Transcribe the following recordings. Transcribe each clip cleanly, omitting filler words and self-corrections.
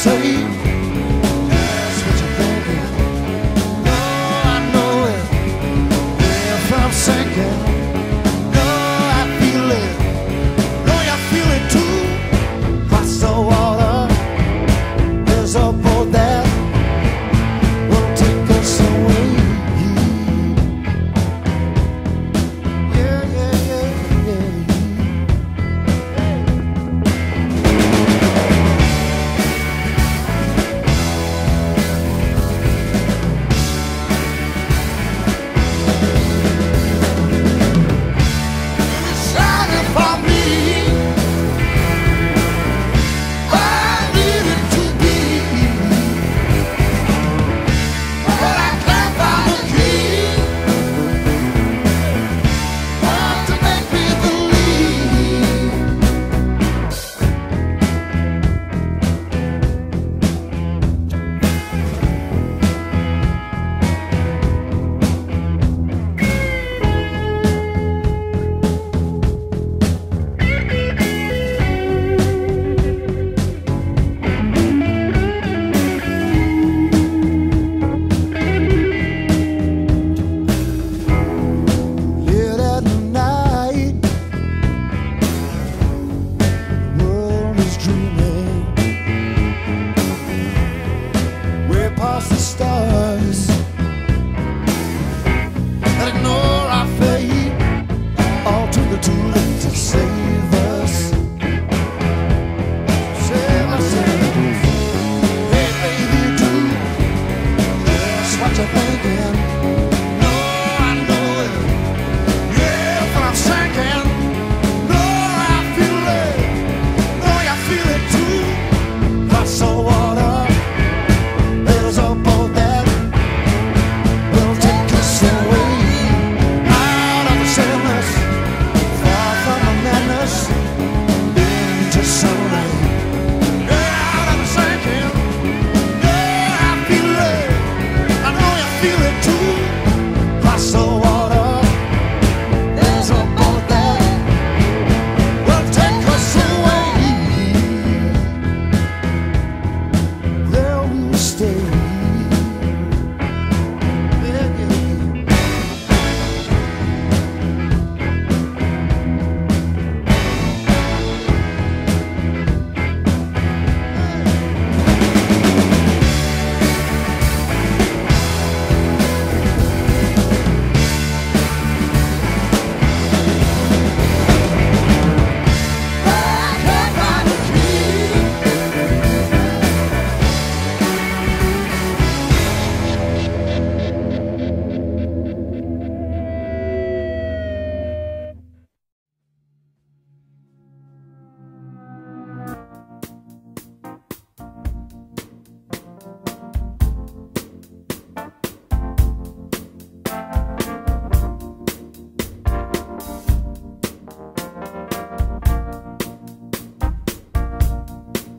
say.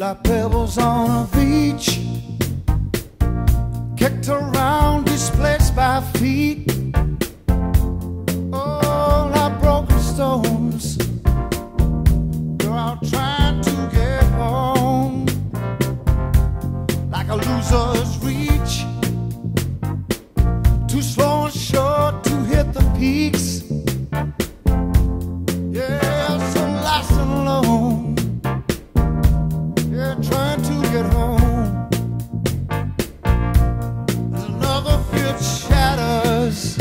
Like pebbles on a beach, kicked around, displaced by feet. Oh, like broken stones, you're out trying to get home. Like a loser's reach, too slow and short to hit the peaks. Yeah, so lost and alone, trying to get home. There's another field shatters.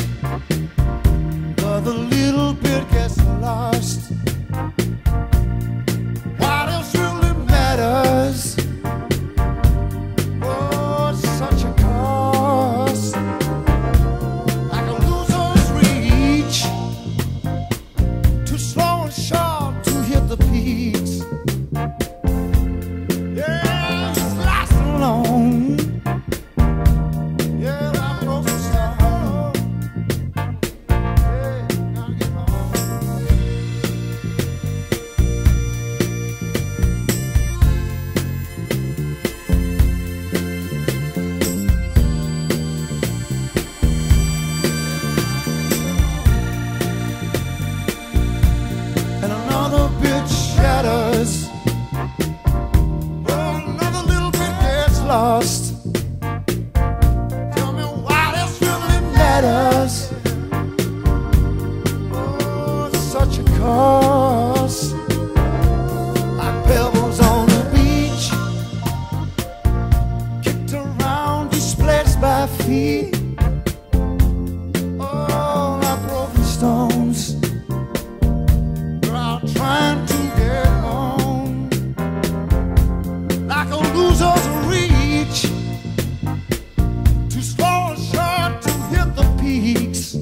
lost. Tell me why this really matters. Oh, it's such a cost. Like pebbles on the beach, kicked around, displaced by feet. Oh, like broken stones, we're out trying to get on. Like a loser's reach, too slow and short to hit the peaks.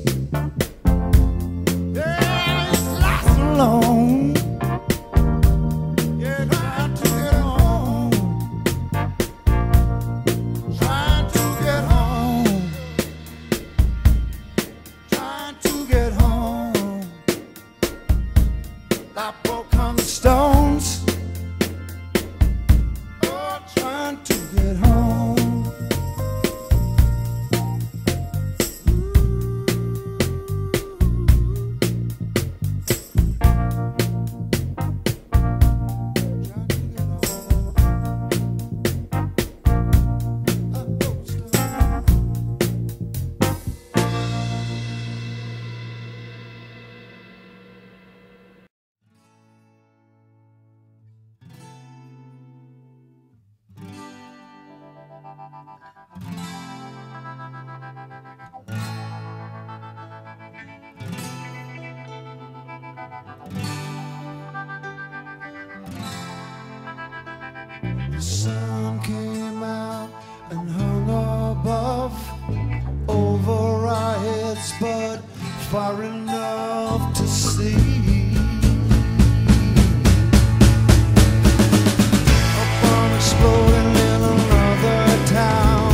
Yeah, it's last alone. Yeah, trying to get home, trying to get home, trying to get home. Like broken stones, oh, trying to get home. The sun came out and hung above, over our heads, but far enough to see. Exploding in another town,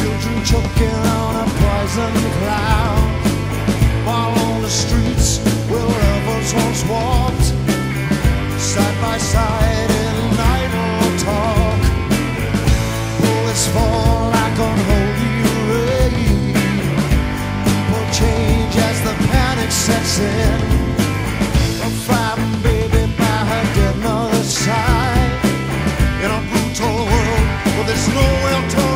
children choking on a poison cloud. While on the streets where lovers once walked, side by side in idle talk. Bullets fall like unholy rain. People change as the panic sets in. A frightened baby by her dead mother's side. In a brutal world, but there's nowhere to